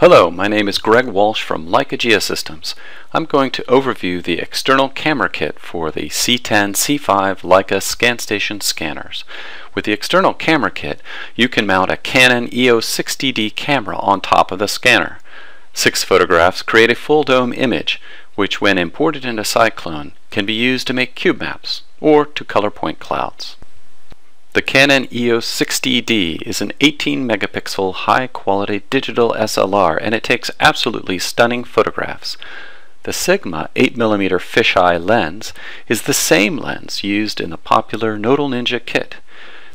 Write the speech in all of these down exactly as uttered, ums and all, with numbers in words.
Hello, my name is Greg Walsh from Leica Geosystems. I'm going to overview the external camera kit for the C ten C five Leica ScanStation scanners. With the external camera kit, you can mount a Canon E O S sixty D camera on top of the scanner. Six photographs create a full dome image, which when imported into Cyclone can be used to make cube maps or to color point clouds. The Canon E O S sixty D is an eighteen megapixel high-quality digital S L R, and it takes absolutely stunning photographs. The Sigma eight millimeter fisheye lens is the same lens used in the popular Nodal Ninja kit.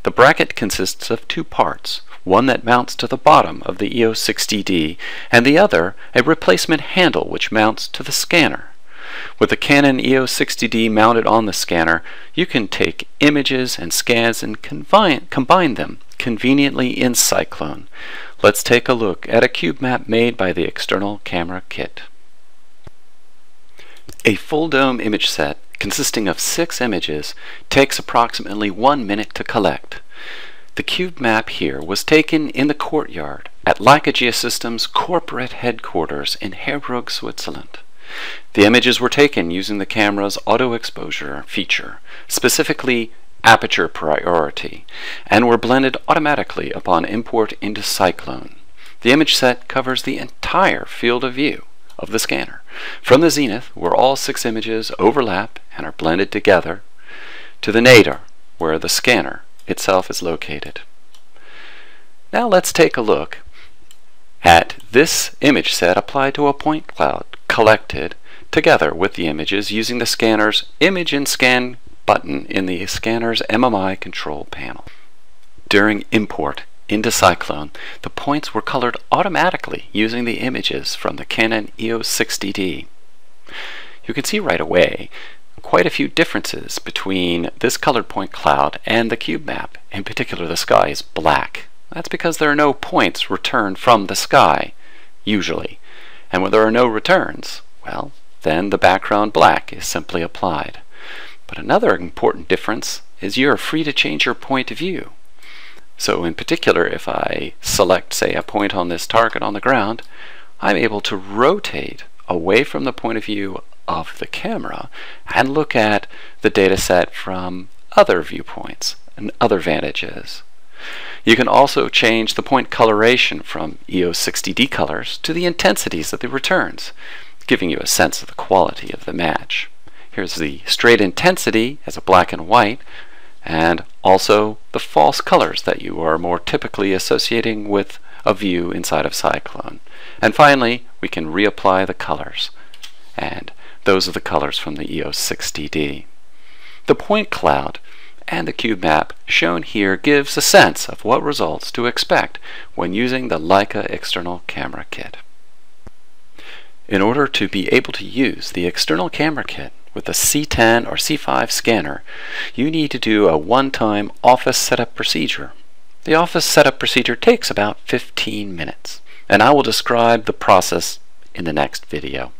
The bracket consists of two parts, one that mounts to the bottom of the E O S sixty D, and the other a replacement handle which mounts to the scanner. With the Canon E O S sixty D mounted on the scanner, you can take images and scans and combine them conveniently in Cyclone. Let's take a look at a cube map made by the external camera kit. A full dome image set consisting of six images takes approximately one minute to collect. The cube map here was taken in the courtyard at Leica Geosystems corporate headquarters in Herbrugg, Switzerland. The images were taken using the camera's auto exposure feature, specifically aperture priority, and were blended automatically upon import into Cyclone. The image set covers the entire field of view of the scanner, from the zenith, where all six images overlap and are blended together, to the nadir, where the scanner itself is located. Now let's take a look at this image set applied to a point cloud collected together with the images using the scanner's Image and Scan button in the scanner's M M I control panel. During import into Cyclone, the points were colored automatically using the images from the Canon E O S sixty D. You can see right away quite a few differences between this colored point cloud and the cube map. In particular, the sky is black. That's because there are no points returned from the sky, usually. And when there are no returns, well, then the background black is simply applied. But another important difference is you're free to change your point of view. So in particular, if I select, say, a point on this target on the ground, I'm able to rotate away from the point of view of the camera and look at the data set from other viewpoints and other vantages. You can also change the point coloration from E O S sixty D colors to the intensities of the returns, giving you a sense of the quality of the match. Here's the straight intensity as a black and white, and also the false colors that you are more typically associating with a view inside of Cyclone. And finally, we can reapply the colors, and those are the colors from the E O S sixty D. The point cloud and the cube map shown here gives a sense of what results to expect when using the Leica external camera kit. In order to be able to use the external camera kit with a C ten or C five scanner, you need to do a one-time office setup procedure. The office setup procedure takes about fifteen minutes, and I will describe the process in the next video.